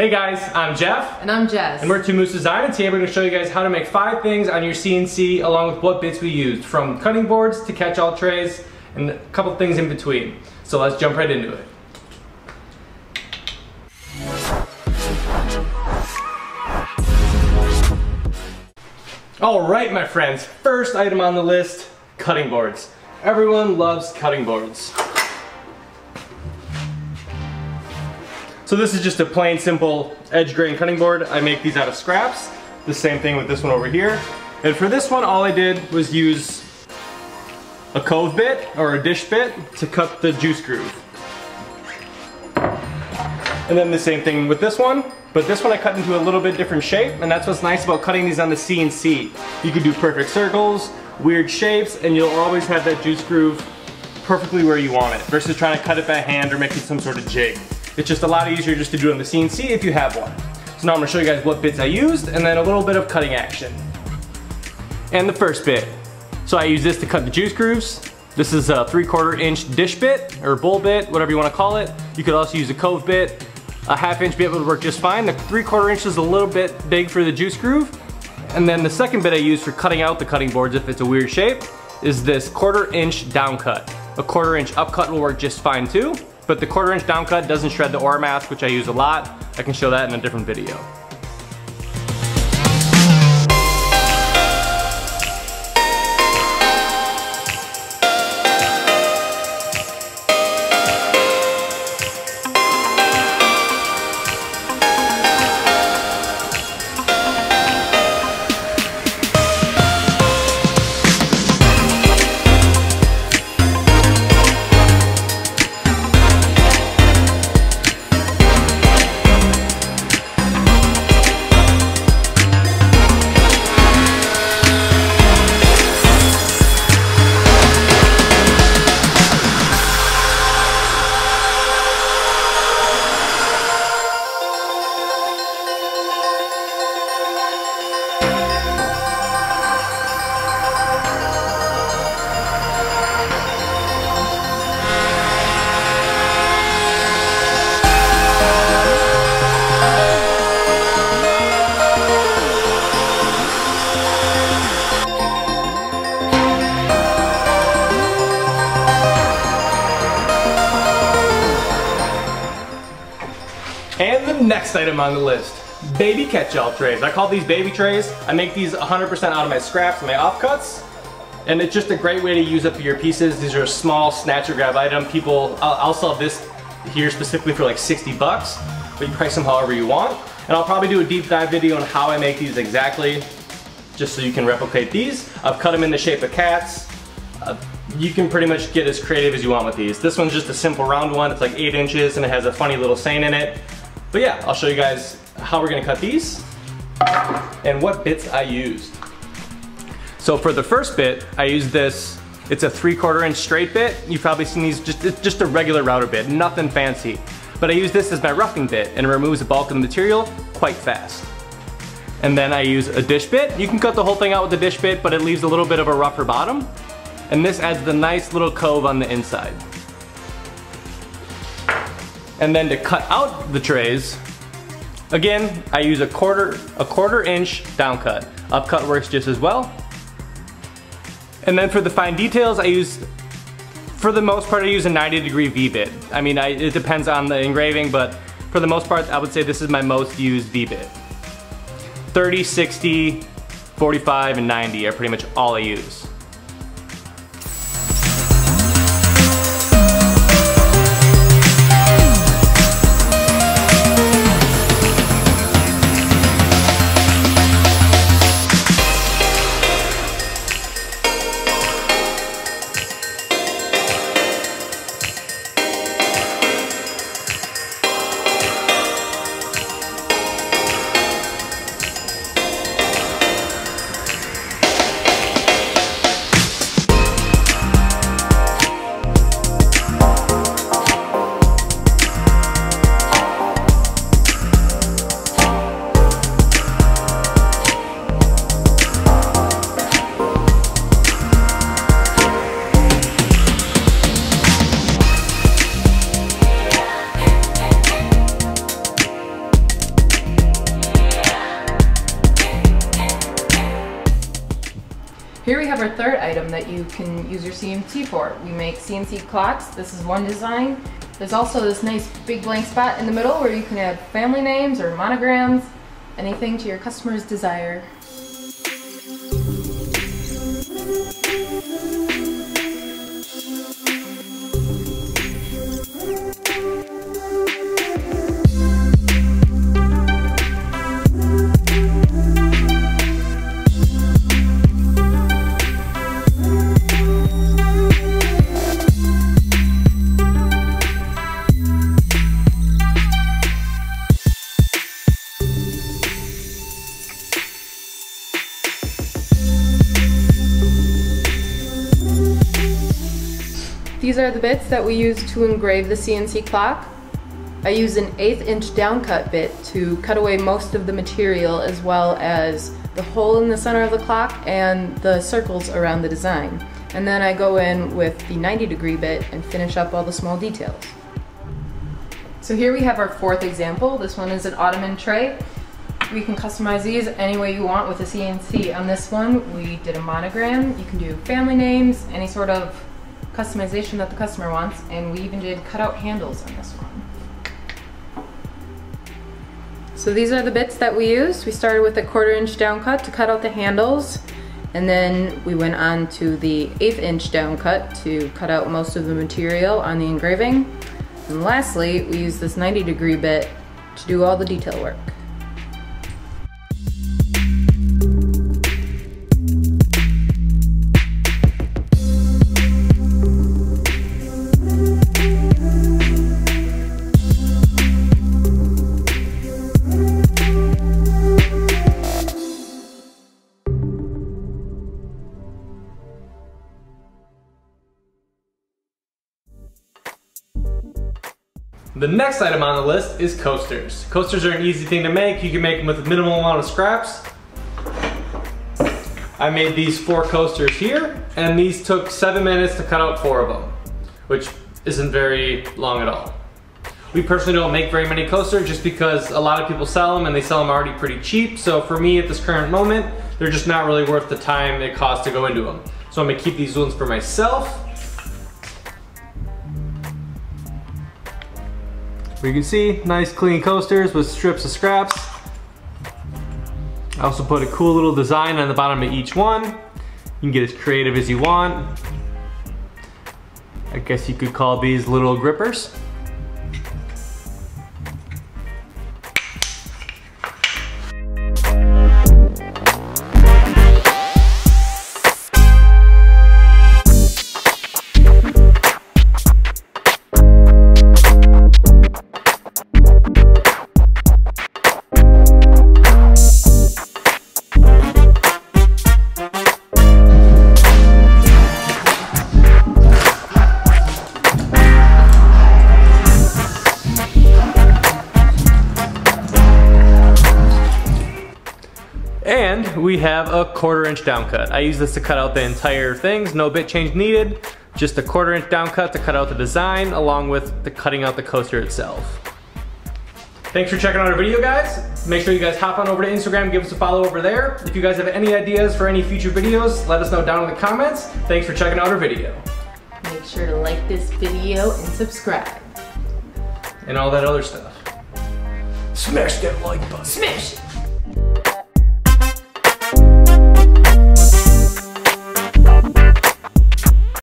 Hey guys, I'm Jeff. And I'm Jess. And we're 2Moose Designs, and today we're going to show you guys how to make 5 things on your CNC along with what bits we used, from cutting boards to catch-all trays and a couple things in between. So let's jump right into it. Alright my friends, first item on the list, cutting boards. Everyone loves cutting boards. So this is just a plain, simple edge grain cutting board. I make these out of scraps. The same thing with this one over here. And for this one, all I did was use a cove bit or a dish bit to cut the juice groove. And then the same thing with this one, but this one I cut into a little bit different shape, and that's what's nice about cutting these on the CNC. You can do perfect circles, weird shapes, and you'll always have that juice groove perfectly where you want it, versus trying to cut it by hand or making some sort of jig. It's just a lot easier just to do it on the CNC if you have one. So now I'm going to show you guys what bits I used and then a little bit of cutting action. And the first bit. So I use this to cut the juice grooves. This is a 3/4 inch dish bit or bowl bit, whatever you want to call it. You could also use a cove bit. A 1/2 inch bit would work just fine. The 3/4 inch is a little bit big for the juice groove. And then the second bit I use for cutting out the cutting boards if it's a weird shape is this 1/4 inch down cut. A 1/4 inch up cut will work just fine too. But the 1/4 inch down cut doesn't shred the ore mask, which I use a lot. I can show that in a different video. And the next item on the list, baby catch-all trays. I call these baby trays. I make these 100% out of my scraps and my offcuts. And it's just a great way to use up your pieces. These are a small snatch or grab item. I'll sell this here specifically for like $60, but you price them however you want. And I'll probably do a deep dive video on how I make these exactly, just so you can replicate these. I've cut them in the shape of cats. You can pretty much get as creative as you want with these. This one's just a simple round one. It's like 8 inches and it has a funny little saying in it. But yeah, I'll show you guys how we're gonna cut these and what bits I used. So for the first bit, I used this, it's a 3/4 inch straight bit. You've probably seen these, it's just a regular router bit, nothing fancy. But I use this as my roughing bit and it removes the bulk of the material quite fast. And then I use a dish bit. You can cut the whole thing out with the dish bit, but it leaves a little bit of a rougher bottom. And this adds the nice little cove on the inside. And then to cut out the trays, again, I use a quarter inch down cut. Up cut works just as well. And then for the fine details, for the most part, I use a 90-degree V-bit. I mean, it depends on the engraving, but for the most part, I would say this is my most used V-bit. 30, 60, 45, and 90 are pretty much all I use. Here we have our third item that you can use your CNC for. We make CNC clocks. This is one design. There's also this nice big blank spot in the middle where you can add family names or monograms, anything to your customer's desire. These are the bits that we use to engrave the CNC clock. I use an 1/8 inch downcut bit to cut away most of the material, as well as the hole in the center of the clock and the circles around the design. And then I go in with the 90-degree bit and finish up all the small details. So here we have our fourth example. This one is an ottoman tray. We can customize these any way you want with a CNC. On this one, we did a monogram. You can do family names, any sort of customization that the customer wants, and we even did cutout handles on this one. So these are the bits that we used. We started with a 1/4 inch down cut to cut out the handles, and then we went on to the 1/8 inch down cut to cut out most of the material on the engraving. And lastly, we used this 90-degree bit to do all the detail work. The next item on the list is coasters. Coasters are an easy thing to make. You can make them with a minimal amount of scraps. I made these 4 coasters here, and these took 7 minutes to cut out 4 of them, which isn't very long at all. We personally don't make very many coasters just because a lot of people sell them, and they sell them already pretty cheap. So for me at this current moment, they're just not really worth the time it costs to go into them. So I'm gonna keep these ones for myself. You can see nice clean coasters with strips of scraps. I also put a cool little design on the bottom of each one. You can get as creative as you want. I guess you could call these little grippers. And we have a 1/4 inch down cut. I use this to cut out the entire things, no bit change needed, just a 1/4 inch down cut to cut out the design along with the cutting out the coaster itself. Thanks for checking out our video, guys. Make sure you guys hop on over to Instagram, give us a follow over there. If you guys have any ideas for any future videos, let us know down in the comments. Thanks for checking out our video. Make sure to like this video and subscribe. And all that other stuff. Smash that like button. Smash it.